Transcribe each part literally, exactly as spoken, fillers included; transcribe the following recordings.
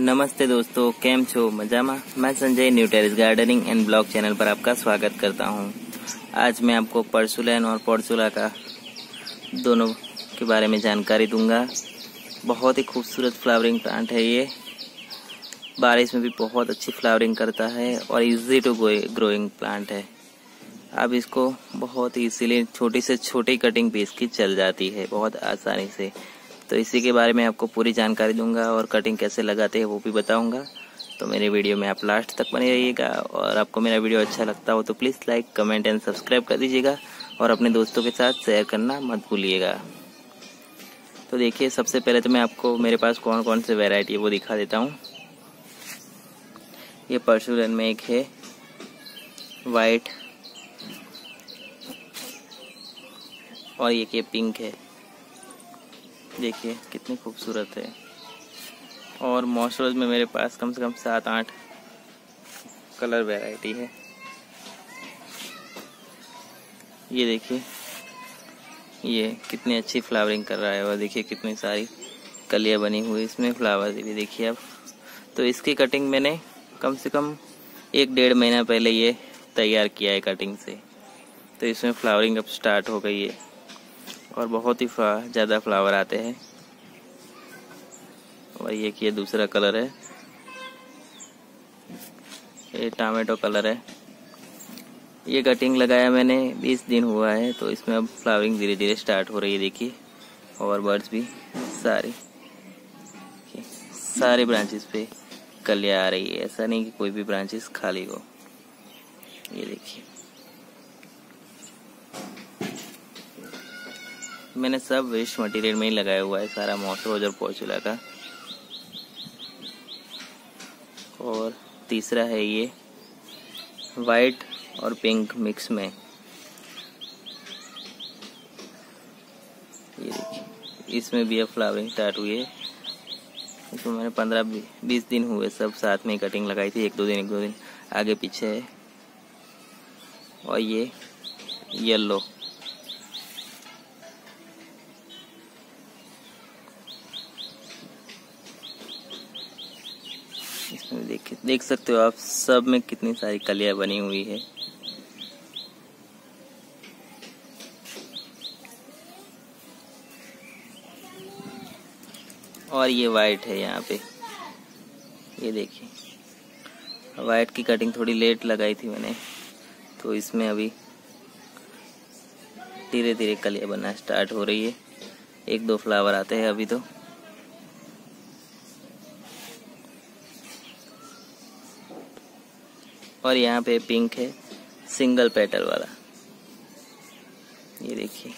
नमस्ते दोस्तों, केम छो मजा मा? मैं संजय न्यूटेरिस गार्डनिंग एंड ब्लॉग चैनल पर आपका स्वागत करता हूं। आज मैं आपको पर्चुलान और पोर्चुलाका दोनों के बारे में जानकारी दूंगा। बहुत ही खूबसूरत फ्लावरिंग प्लांट है ये। बारिश में भी बहुत अच्छी फ्लावरिंग करता है और इजी टू ग्रोइंग प्लांट है। अब इसको बहुत ईजीली छोटी से छोटी कटिंग पीस की चल जाती है बहुत आसानी से, तो इसी के बारे में आपको पूरी जानकारी दूंगा और कटिंग कैसे लगाते हैं वो भी बताऊंगा। तो मेरे वीडियो में आप लास्ट तक बने रहिएगा और आपको मेरा वीडियो अच्छा लगता हो तो please like, comment and subscribe कर दीजिएगा और अपने दोस्तों के साथ शेयर करना मत भूलिएगा। तो देखिए, सबसे पहले तो मैं आपको मेरे पास कौन कौन से वेराइटी है वो दिखा देता हूँ। ये पर्चुलान में एक है वाइट और एक ये पिंक है। देखिए कितनी खूबसूरत है। और मॉइस्चराइज में मेरे पास कम से कम सात आठ कलर वैरायटी है। ये देखिए, ये कितनी अच्छी फ्लावरिंग कर रहा है और देखिए कितनी सारी कलियां बनी हुई इसमें, फ्लावर्स भी देखिए आप। तो इसकी कटिंग मैंने कम से कम एक डेढ़ महीना पहले ये तैयार किया है कटिंग से, तो इसमें फ्लावरिंग अब स्टार्ट हो गई है और बहुत ही ज़्यादा फ्लावर आते हैं। और ये कि ये दूसरा कलर है, ये टमाटो कलर है। ये कटिंग लगाया मैंने बीस दिन हुआ है, तो इसमें अब फ्लावरिंग धीरे धीरे स्टार्ट हो रही है। देखिए, और बर्ड्स भी सारी सारे ब्रांचेस पे कलियाँ आ रही है, ऐसा नहीं कि कोई भी ब्रांचेस खाली हो। ये देखिए, मैंने सब वेस्ट मटेरियल में ही लगाया हुआ है सारा मॉइस्चराइजर और पोर्चुलाका का। और तीसरा है ये वाइट और पिंक मिक्स में। ये देखिए, इसमें भी अब फ्लावरिंग स्टार्ट हुई है। इसको मैंने पंद्रह बीस दिन हुए, सब साथ में कटिंग लगाई थी, एक दो दिन एक दो दिन आगे पीछे है। और ये येलो, इसमें देखिए देख सकते हो आप, सब में कितनी सारी कलियां बनी हुई है। और ये वाइट है यहाँ पे, ये देखिए। वाइट की कटिंग थोड़ी लेट लगाई थी मैंने, तो इसमें अभी धीरे धीरे कलियां बनना स्टार्ट हो रही है। एक दो फ्लावर आते हैं अभी तो। और यहाँ पे पिंक है, सिंगल पेटल वाला। ये देखिए,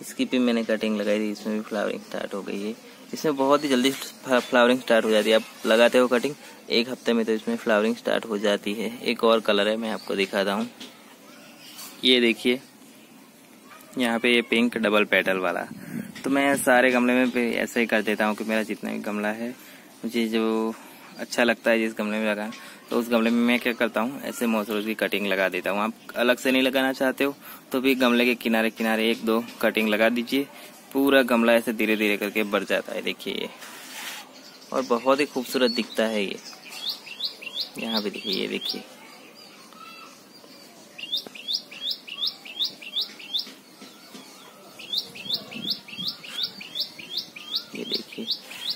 इसकी भी मैंने कटिंग लगाई थी, इसमें भी फ्लावरिंग स्टार्ट हो गई है। इसमें बहुत ही जल्दी फ्लावरिंग स्टार्ट हो जाती है। आप लगाते हो कटिंग एक हफ्ते में तो इसमें फ्लावरिंग स्टार्ट हो जाती है। एक और कलर है, मैं आपको दिखाता हूँ। ये देखिए, यहाँ पे ये पिंक डबल पेटल वाला। तो मैं सारे गमले में ऐसे ही कर देता हूँ कि मेरा जितना भी गमला है, मुझे जो अच्छा लगता है जिस गमले में लगाना, तो उस गमले में मैं क्या करता हूँ, ऐसे मॉइस्चराइजर की कटिंग लगा देता हूँ। आप अलग से नहीं लगाना चाहते हो तो भी गमले के किनारे किनारे एक दो कटिंग लगा दीजिए। पूरा गमला ऐसे धीरे धीरे करके बढ़ जाता है। देखिए ये, और बहुत ही खूबसूरत दिखता है ये। यहाँ पे देखिए, ये देखिए, ये देखिए,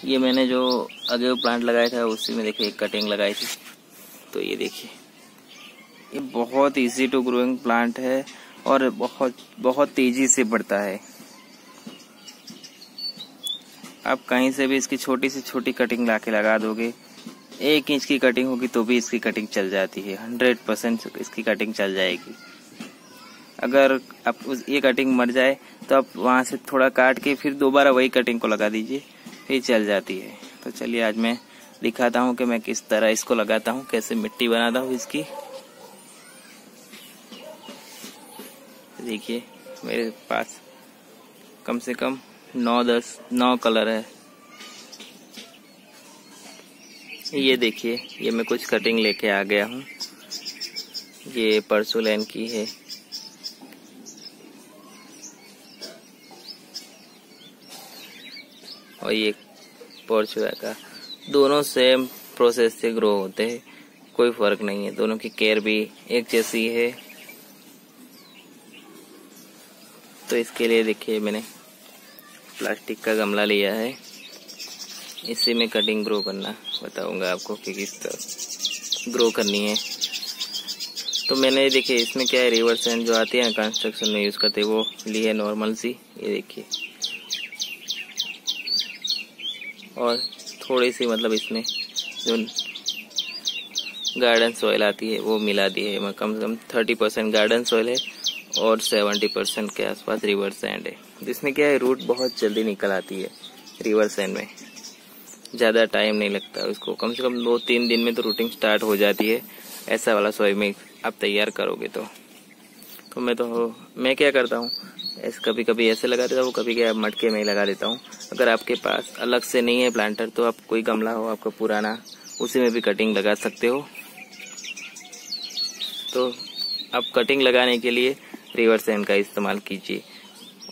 ये मैंने जो आगे प्लांट लगाया था उसी में देखिए एक कटिंग लगाई थी। तो ये देखिए, ये बहुत इजी टू ग्रोइंग प्लांट है और बहुत बहुत तेजी से बढ़ता है। आप कहीं से भी इसकी छोटी से छोटी कटिंग लाके लगा दोगे, एक इंच की कटिंग होगी तो भी इसकी कटिंग चल जाती है। हंड्रेड परसेंट इसकी कटिंग चल जाएगी। अगर आप उस ये कटिंग मर जाए तो आप वहाँ से थोड़ा काट के फिर दोबारा वही कटिंग को लगा दीजिए, फिर चल जाती है। तो चलिए, आज मैं दिखाता हूँ कि मैं किस तरह इसको लगाता हूँ, कैसे मिट्टी बनाता हूँ इसकी। देखिए, मेरे पास कम से कम नौ दस नौ कलर है। ये देखिए, ये मैं कुछ कटिंग लेके आ गया हूँ। ये पर्चुलान की है। और ये पोर्चुलाका का दोनों सेम प्रोसेस से ग्रो होते हैं, कोई फर्क नहीं है, दोनों की केयर भी एक जैसी है। तो इसके लिए देखिए मैंने प्लास्टिक का गमला लिया है, इसी में कटिंग ग्रो करना बताऊंगा आपको कि किस तरह ग्रो करनी है। तो मैंने देखिए इसमें क्या है, रिवर्स हैंड जो आती है कंस्ट्रक्शन में यूज़ करते वो ली है नॉर्मल सी, ये देखिए, और थोड़ी सी मतलब इसमें जो गार्डन सॉइल आती है वो मिला दी है। कम से कम थर्टी परसेंट गार्डन सॉइल है और सेवेंटी परसेंट के आसपास रिवर्स हैंड है, जिसमें क्या है रूट बहुत जल्दी निकल आती है। रिवर्स हैंड में ज़्यादा टाइम नहीं लगता उसको, कम से कम दो तीन दिन में तो रूटिंग स्टार्ट हो जाती है। ऐसा वाला सोया मिक्स आप तैयार करोगे तो तो मैं तो मैं क्या करता हूँ, ऐसे कभी कभी ऐसे लगा देता हूँ, कभी क्या मटके में ही लगा देता हूँ। अगर आपके पास अलग से नहीं है प्लांटर तो आप कोई गमला हो आपका पुराना, उसी में भी कटिंग लगा सकते हो। तो आप कटिंग लगाने के लिए रिवर्स हैंड का इस्तेमाल कीजिए,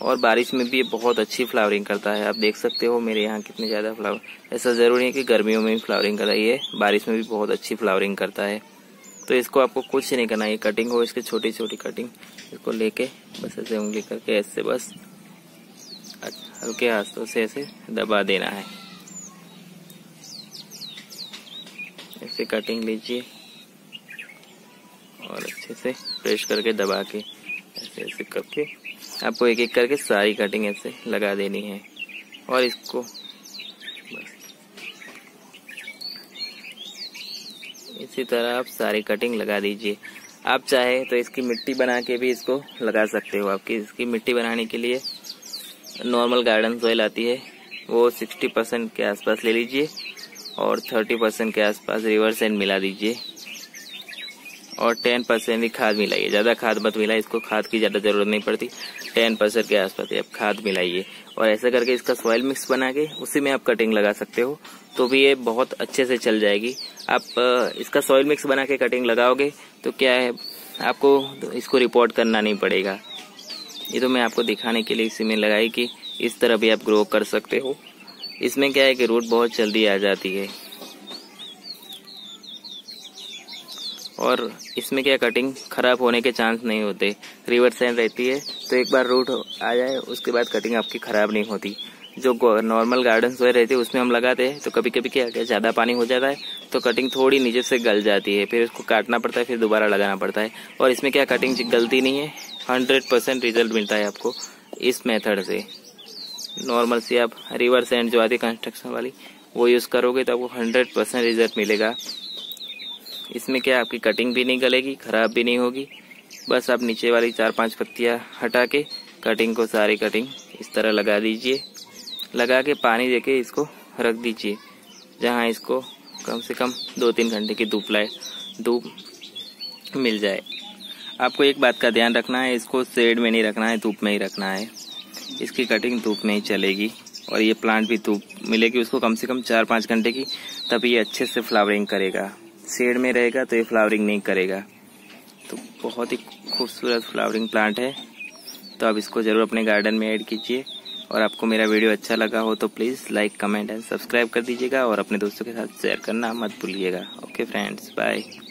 और बारिश में भी ये बहुत अच्छी फ्लावरिंग करता है। आप देख सकते हो मेरे यहाँ कितने ज़्यादा फ्लावर, ऐसा ज़रूरी है कि गर्मियों में भी फ्लावरिंग कर रही है, बारिश में भी बहुत अच्छी फ्लावरिंग करता है। तो इसको आपको कुछ नहीं करना, ये कटिंग हो इसकी छोटी छोटी कटिंग, इसको लेके बस ऐसे उंगली करके ऐसे बस हल्के हाथों से ऐसे दबा देना है, ऐसे कटिंग लीजिए और अच्छे से प्रेस करके दबा के ऐसे ऐसे करके आपको एक एक करके सारी कटिंग ऐसे लगा देनी है। और इसको इसी तरह आप सारी कटिंग लगा दीजिए। आप चाहे तो इसकी मिट्टी बना के भी इसको लगा सकते हो। आपकी इसकी मिट्टी बनाने के लिए नॉर्मल गार्डन सॉइल आती है वो सिक्सटी परसेंट के आसपास ले लीजिए और थर्टी परसेंट के आसपास रिवर्स हैंड मिला दीजिए और टेन परसेंट ही खाद मिलाइए, ज़्यादा खाद मत मिलाइए, इसको खाद की ज़्यादा ज़रूरत नहीं पड़ती, टेन परसेंट के आसपास ही आप खाद मिलाइए। और ऐसा करके इसका सॉइल मिक्स बना के उसी में आप कटिंग लगा सकते हो, तो भी ये बहुत अच्छे से चल जाएगी। आप इसका सॉइल मिक्स बना के कटिंग लगाओगे तो क्या है आपको इसको रिपोर्ट करना नहीं पड़ेगा। ये तो मैं आपको दिखाने के लिए इसी में लगाई कि इस तरह भी आप ग्रो कर सकते हो। इसमें क्या है कि रूट बहुत जल्दी आ जाती है और इसमें क्या कटिंग खराब होने के चांस नहीं होते। रिवर्स हैंड रहती है तो एक बार रूट आ जाए उसके बाद कटिंग आपकी खराब नहीं होती। जो नॉर्मल गार्डन सोए रहती है उसमें हम लगाते हैं तो कभी कभी क्या क्या ज़्यादा पानी हो जाता है तो कटिंग थोड़ी नीचे से गल जाती है, फिर उसको काटना पड़ता है, फिर दोबारा लगाना पड़ता है। और इसमें क्या कटिंग गलती नहीं है, हंड्रेड परसेंट रिजल्ट मिलता है आपको इस मेथड से। नॉर्मल से आप रिवर्स हैंड जो आती है कंस्ट्रक्शन वाली वो यूज़ करोगे तो आपको हंड्रेड परसेंट रिजल्ट मिलेगा। इसमें क्या आपकी कटिंग भी नहीं गलेगी, ख़राब भी नहीं होगी। बस आप नीचे वाली चार पांच पत्तियां हटा के कटिंग को सारी कटिंग इस तरह लगा दीजिए, लगा के पानी देके इसको रख दीजिए जहां इसको कम से कम दो तीन घंटे की धूप लाए धूप मिल जाए। आपको एक बात का ध्यान रखना है, इसको शेड में नहीं रखना है, धूप में ही रखना है। इसकी कटिंग धूप में ही चलेगी और ये प्लांट भी धूप मिलेगी उसको कम से कम चार पाँच घंटे की, तभी ये अच्छे से फ्लावरिंग करेगा। शेड में रहेगा तो ये फ्लावरिंग नहीं करेगा। तो बहुत ही खूबसूरत फ्लावरिंग प्लांट है, तो आप इसको ज़रूर अपने गार्डन में ऐड कीजिए। और आपको मेरा वीडियो अच्छा लगा हो तो please like comment and subscribe कर दीजिएगा और अपने दोस्तों के साथ शेयर करना मत भूलिएगा। Okay friends, bye.